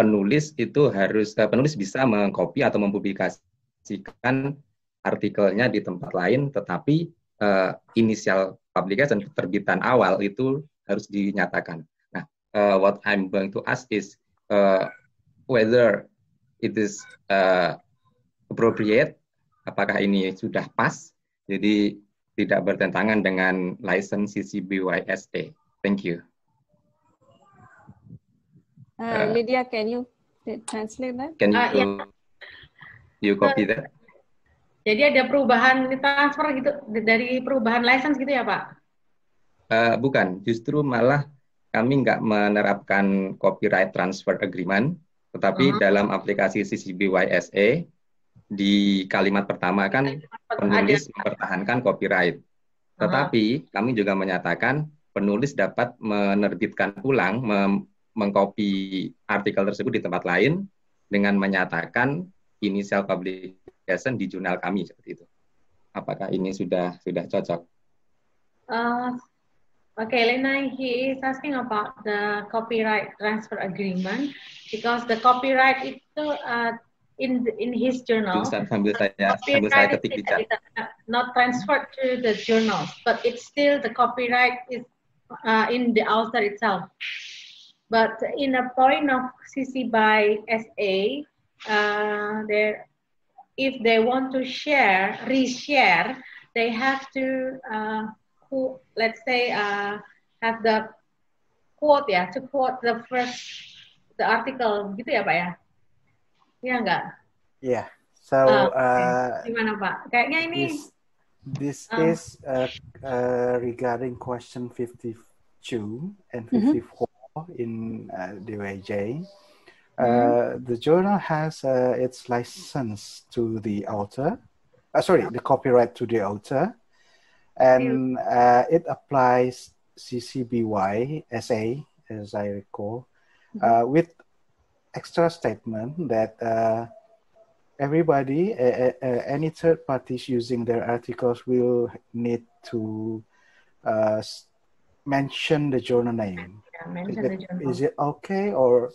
penulis itu harus penulis bisa mengcopy atau mempublikasikan artikelnya di tempat lain, tetapi initial publication terbitan awal itu harus dinyatakan. Nah, what I'm going to ask is whether it is appropriate. Apakah ini sudah pas? Jadi tidak bertentangan dengan license CC BY-SA. Thank you. Lydia, can you translate that? Can you, you copy that? Jadi ada perubahan transfer gitu dari perubahan license gitu ya Pak? Bukan, justru malah kami nggak menerapkan copyright transfer agreement, tetapi dalam aplikasi CC BY-SA di kalimat pertama kan penulis mempertahankan copyright, tetapi kami juga menyatakan penulis dapat menerbitkan ulang mengcopy artikel tersebut di tempat lain dengan menyatakan initial publication di jurnal kami seperti itu. Apakah ini sudah cocok? Okay, Leena, he is asking about the copyright transfer agreement because the copyright itu in his journal, copyright is not transferred to the journal, but it's still the copyright is in the author itself. But in a point of CC BY-SA, there if they want to share, reshare, they have to, let's say, have the quote, yeah, to quote the first, the article, gitu ya Pak ya? Iya enggak? Iya, yeah. So, okay. Gimana Pak? Kayaknya ini... This is regarding question 52 and 54 in DOAJ. The journal has its license to the author, sorry, the copyright to the author, and it applies CC BY-SA, as I recall, with extra statement that everybody, any third parties using their articles will need to mention the journal name. Yeah, mention the journal. Is it okay or?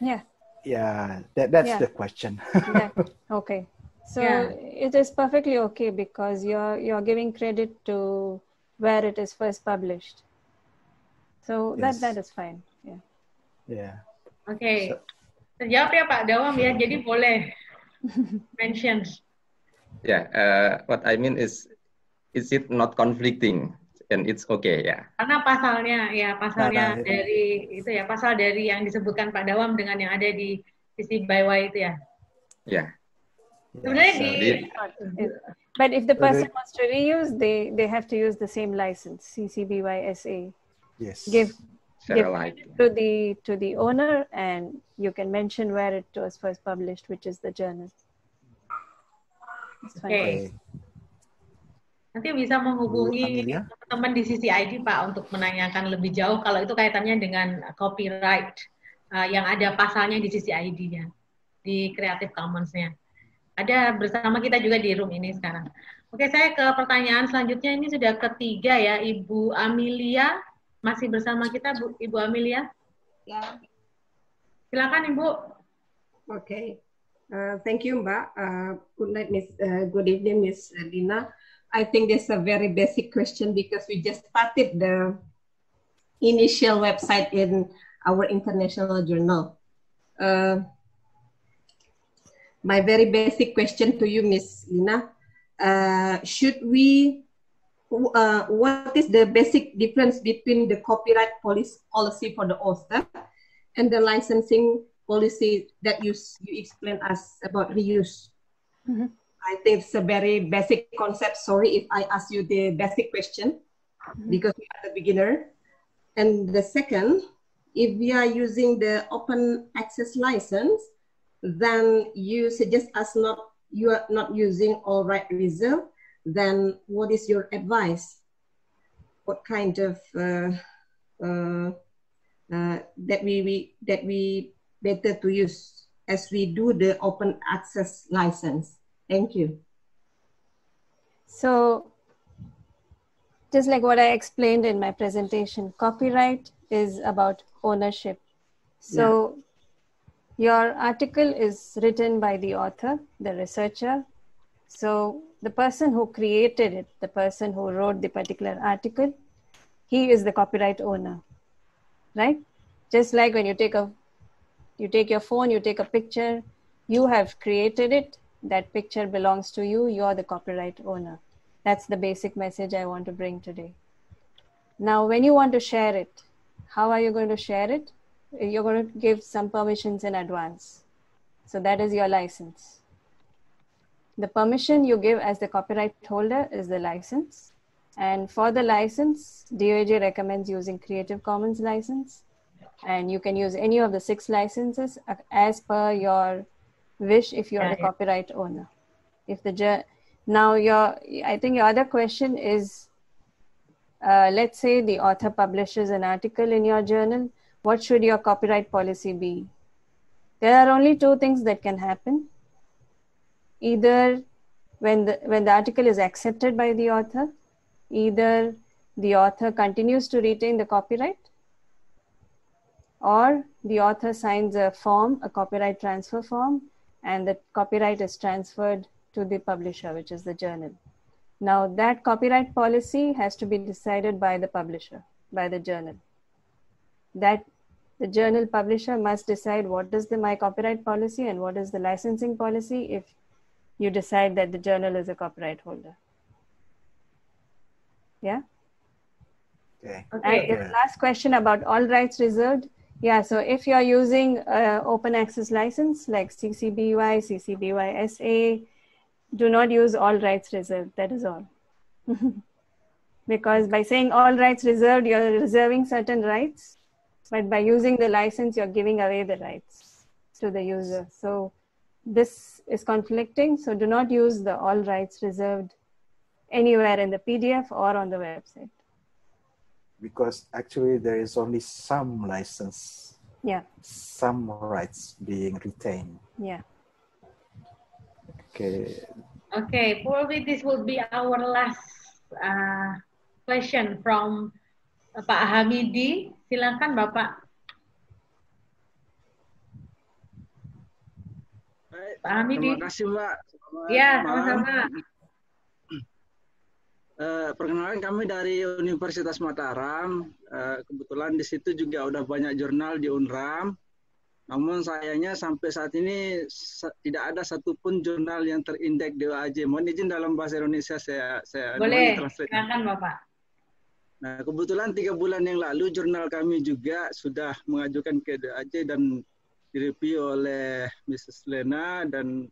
Yeah. Yeah, that's the question. Yeah. Okay, so it is perfectly okay because you're giving credit to where it is first published. So that is fine. Yeah. Yeah. Okay. Terjawab ya Pak Dawam ya. Jadi boleh mentions. Yeah. What I mean is it not conflicting and it's okay? Yeah. Karena pasalnya ya pasalnya dari itu ya pasal dari yang disebutkan Pak Dawam dengan yang ada di CC BY itu ya. Yeah. But if the person wants to reuse, they have to use the same license, CC BY-SA. Yes. Give to the owner, and you can mention where it was first published, which is the journal. Okay. Nanti bisa menghubungi teman-teman di CCID Pak untuk menanyakan lebih jauh kalau itu kaitannya dengan copyright yang ada pasalnya di CCID-nya, di Creative Commons-nya. Ada bersama kita juga di room ini sekarang. Oke, saya ke pertanyaan selanjutnya. Ini sudah ketiga ya, Ibu Amelia. Masih bersama kita, Ibu Amelia. Ya. Silakan, Ibu. Oke. Okay. Thank you, Mbak. Good night, Miss. Good evening, Miss Leena. I think this is a very basic question because we just started the initial website in our international journal. My very basic question to you, Miss Leena, should we, what is the basic difference between the copyright policy for the author and the licensing policy that you explained us about reuse? I think it's a very basic concept. Sorry if I ask you the basic question because we are the beginner. And the second, if we are using the open access license, then you suggest us you are not using all rights reserved, then what is your advice? What kind of that we better to use as we do the open access license? Thank you. So just like what I explained in my presentation, copyright is about ownership. So your article is written by the author, the researcher. So the person who created it, the person who wrote the particular article, he is the copyright owner, right? Just like when you take your phone, you take a picture, you have created it, that picture belongs to you, you're the copyright owner. That's the basic message I want to bring today. Now, when you want to share it, how are you going to share it? You're going to give some permissions in advance. So that is your license. The permission you give as the copyright holder is the license. And for the license, DOAJ recommends using Creative Commons license. And you can use any of the 6 licenses as per your wish if you're the copyright owner. If the Now, I think your other question is, let's say the author publishes an article in your journal. What should your copyright policy be? There are only 2 things that can happen. Either when the article is accepted by the author, either the author continues to retain the copyright, or the author signs a form, a copyright transfer form, and the copyright is transferred to the publisher, which is the journal. Now, that copyright policy has to be decided by the publisher, by the journal. That the journal publisher must decide what is my copyright policy and what is the licensing policy if you decide that the journal is a copyright holder. Yeah. Okay. And the last question about all rights reserved. Yeah, so if you're using open access license like CC BY, CC BY-SA, do not use all rights reserved, that is all. Because by saying all rights reserved, you're reserving certain rights, but by using the license, you're giving away the rights to the user. So this is conflicting, so do not use the all rights reserved anywhere in the PDF or on the website. Because actually there is only some license, yeah, some rights being retained. Yeah. Okay. Okay, probably this will be our last question from Pak Hamidi. Silakan Bapak. Pak Hamidi. Terima kasih Mbak. Ya, sama-sama. Perkenalkan kami dari Universitas Mataram, kebetulan di situ juga udah banyak jurnal di UNRAM, namun sayangnya sampai saat ini tidak ada satupun jurnal yang terindeks DOAJ. Mohon izin dalam bahasa Indonesia saya boleh translate. Silakan Bapak. Nah, kebetulan 3 bulan yang lalu jurnal kami juga sudah mengajukan ke DOAJ dan direview oleh Mrs. Leena dan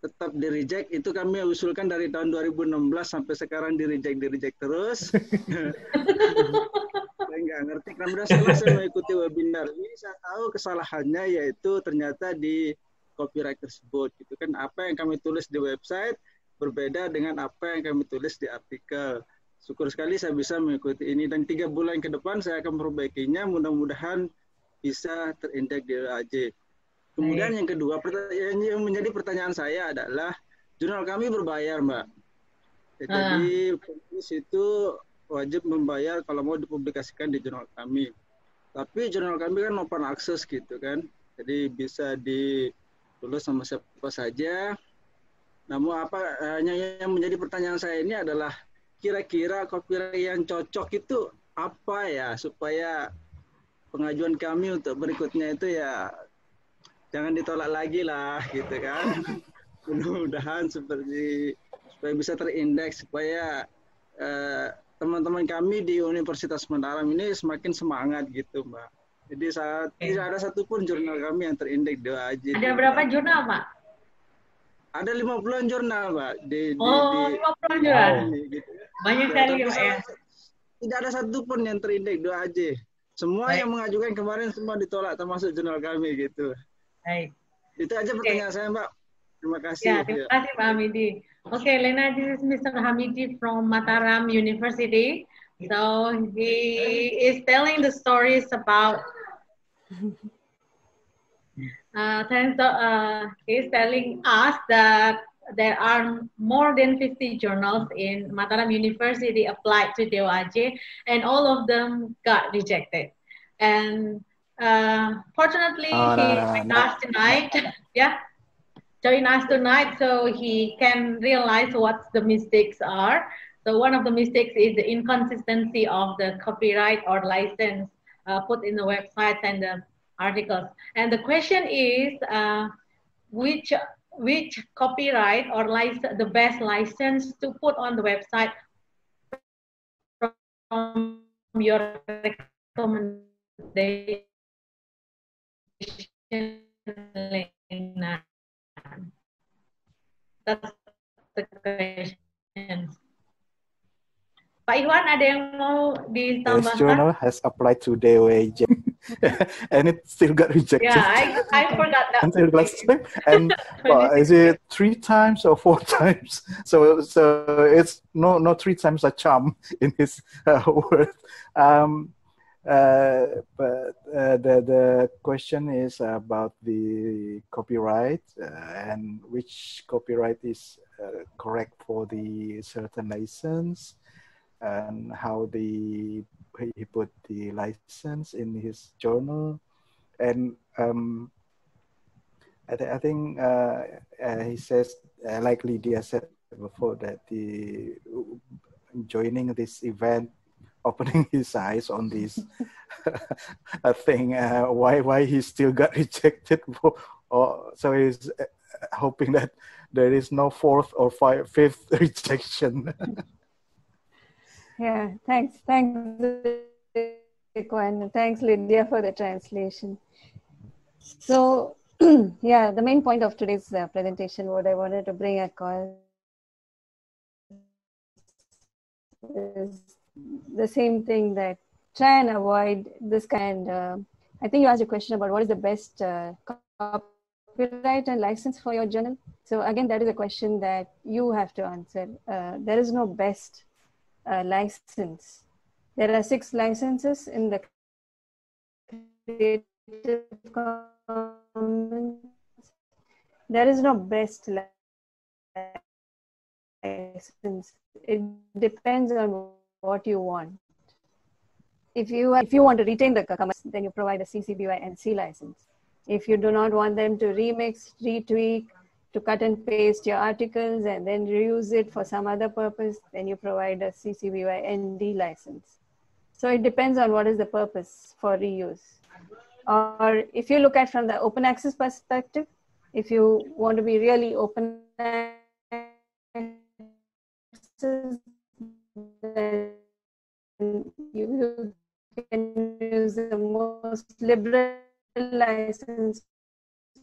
tetap di reject. Itu kami usulkan dari tahun 2016 sampai sekarang di reject terus. Saya nggak ngerti. Karena saya mengikuti webinar ini, saya tahu kesalahannya yaitu ternyata di copyright tersebut. Itu kan apa yang kami tulis di website berbeda dengan apa yang kami tulis di artikel. Syukur sekali saya bisa mengikuti ini dan 3 bulan ke depan saya akan memperbaikinya. Mudah-mudahan bisa terindeks di DOAJ. Kemudian yang kedua, yang menjadi pertanyaan saya adalah jurnal kami berbayar, Mbak. Jadi penulis itu wajib membayar kalau mau dipublikasikan di jurnal kami. Tapi jurnal kami kan open access gitu kan, jadi bisa ditulis sama siapa saja. Namun apa yang menjadi pertanyaan saya ini adalah kira-kira copyright yang cocok itu apa ya supaya pengajuan kami untuk berikutnya itu ya jangan ditolak lagi lah, gitu kan. Mudah-mudahan seperti supaya bisa terindeks, supaya teman-teman kami di Universitas Mataram ini semakin semangat gitu, Mbak. Jadi saat tidak ada satupun jurnal kami yang terindeks DOAJ. Ada berapa jurnal, Pak? Ada 50-an jurnal, Pak. Di 50-an jurnal. Gitu. Banyak sekali, Pak ya. Tidak ada satupun yang terindeks DOAJ. Semua yang mengajukan kemarin semua ditolak, termasuk jurnal kami gitu. Baik. Itu aja pertanyaan saya, Mbak. Terima kasih. Ya, terima kasih, Pak Hamidi. Okay, Leena, this is Mr. Hamidi from Mataram University. So he is telling the stories about. He's telling us that there are more than 50 journals in Mataram University applied to DOAJ, and all of them got rejected. And fortunately, he joined us tonight, so he can realize what the mistakes are. So one of the mistakes is the inconsistency of the copyright or license put in the websites and the articles. And the question is, which copyright or license, the best license to put on the website from your recommendation? That's the question. Pak Iwan, ada yang mau ditambahkan? This journal has applied to DOAJ and it still got rejected. Yeah, I forgot that. Until last time. And is it 3 times or 4 times? So it's no 3 times a charm in his word. But the question is about the copyright and which copyright is correct for the certain license, and how he put the license in his journal, and I think he says like Lydia said before that the joining this event, opening his eyes on this thing, why he still got rejected. So he's hoping that there is no fourth or fifth rejection. Yeah, thanks, and thanks, Lydia, for the translation. So, yeah, the main point of today's presentation, what I wanted to bring across, is the same thing, that try and avoid this kind. I think you asked a question about what is the best copyright and license for your journal. So again, that is a question that you have to answer. There is no best license. There are 6 licenses in the Creative Commons. There is no best license. It depends on what you want. If you want to retain the commons, then you provide a CC BY-NC license. If you do not want them to remix, retweak, to cut and paste your articles and then reuse it for some other purpose, then you provide a CC BY-ND license. So it depends on what is the purpose for reuse. Or if you look at from the open access perspective, if you want to be really open access, then you can use the most liberal license,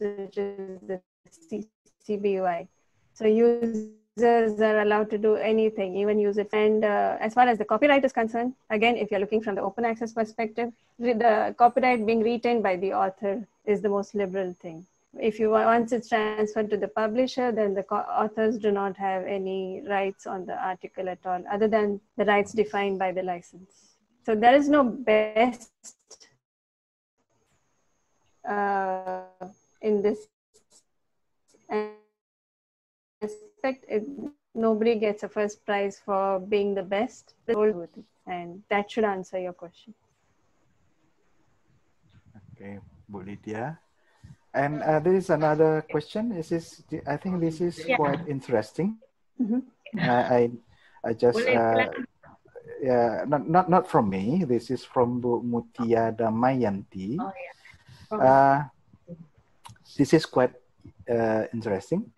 which is the CC BY. So users are allowed to do anything, even use it. And as far as the copyright is concerned, again, if you're looking from the open access perspective, the copyright being retained by the author is the most liberal thing. If you once it's transferred to the publisher, then the authors do not have any rights on the article at all, other than the rights defined by the license. So there is no best in this aspect. Nobody gets a first prize for being the best, and that should answer your question. Okay, Bu Lydia. And there is another question. I think this is quite interesting. Mm-hmm. I just not from me. This is from Bu Mutia Damayanti. Oh, yeah. Okay. This is quite interesting.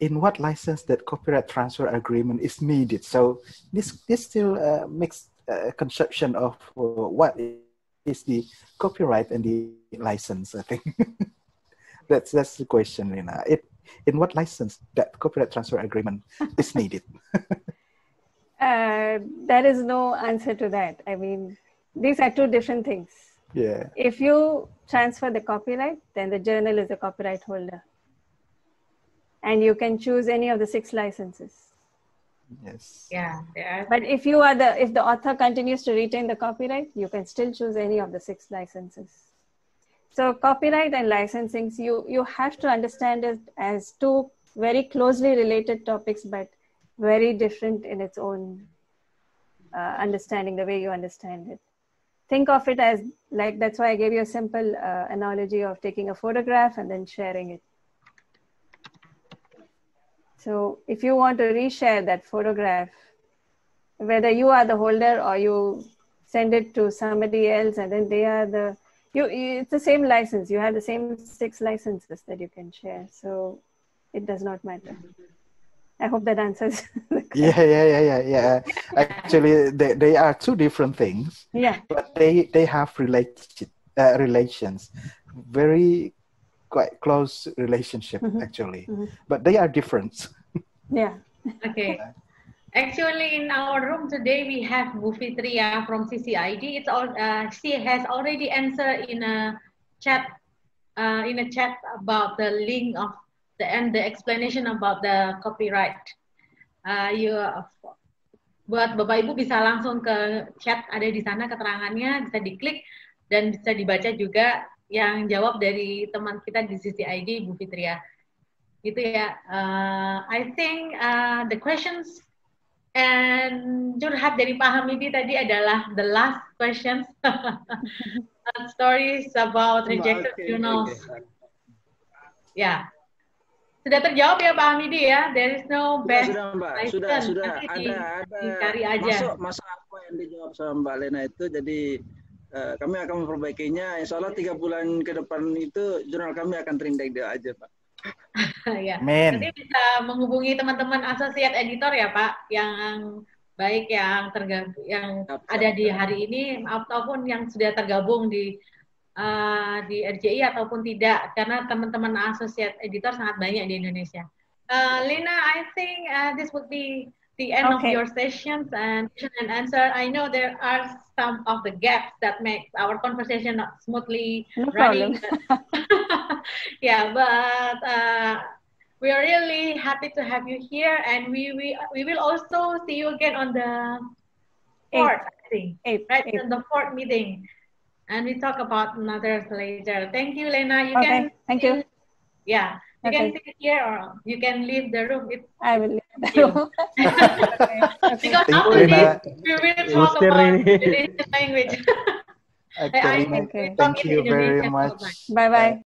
In what license that copyright transfer agreement is needed? So this still makes a conception of what is the copyright and the license, I think. That's the question, Leena. In what license that copyright transfer agreement is needed? There is no answer to that. I mean, these are 2 different things. Yeah. If you transfer the copyright, then the journal is the copyright holder. And you can choose any of the 6 licenses. Yes. Yeah. But if the author continues to retain the copyright, you can still choose any of the 6 licenses. So copyright and licensing, you have to understand it as 2 very closely related topics, but very different in its own understanding, the way you understand it. Think of it as, like, that's why I gave you a simple analogy of taking a photograph and then sharing it. So if you want to reshare that photograph, whether you are the holder or you send it to somebody else and then they are it's the same license. You have the same 6 licenses that you can share. So it does not matter. I hope that answers the question. Yeah. Actually, they are 2 different things. Yeah. But they have relations, quite close relationship, mm-hmm. actually. Mm-hmm. But they are different. Yeah. Okay. Actually, in our room today, we have Mufitria from CCID. It's all, she has already answered in a chat about the link of the explanation about the copyright. Buat Bapak Ibu bisa langsung ke chat, ada di sana keterangannya, bisa diklik dan bisa dibaca juga yang jawab dari teman kita di CCID, Bu Fitria. Gitu ya. I think the questions and curhat dari Pak Hamidi tadi adalah the last questions. Stories about rejected journals. Yeah. Sudah terjawab ya Pak Hamidi ya, there is no best. Sudah Dicari aja. Masuk apa yang dijawab sama Mbak Leena itu, jadi kami akan memperbaikinya. Insya Allah 3 bulan ke depan itu jurnal kami akan terindek dia aja Pak. Ya. Amin. Nanti bisa menghubungi teman-teman associate editor ya Pak, yang baik yang tergabung, yang ada di hari ini ataupun yang sudah tergabung di RJI ataupun tidak, karena teman-teman associate editor sangat banyak di Indonesia. Leena, I think this would be the end of your sessions and question and answer. I know there are some of the gaps that makes our conversation not smoothly running. But yeah, but we are really happy to have you here, and we will also see you again on the fourth meeting, and we talk about another later. Thank you, Leena. You can thank you. Yeah. You can sit here or you can leave the room. I will leave the room. Because after this, we will talk about Indonesian language. Okay. Thank you very much. Bye-bye.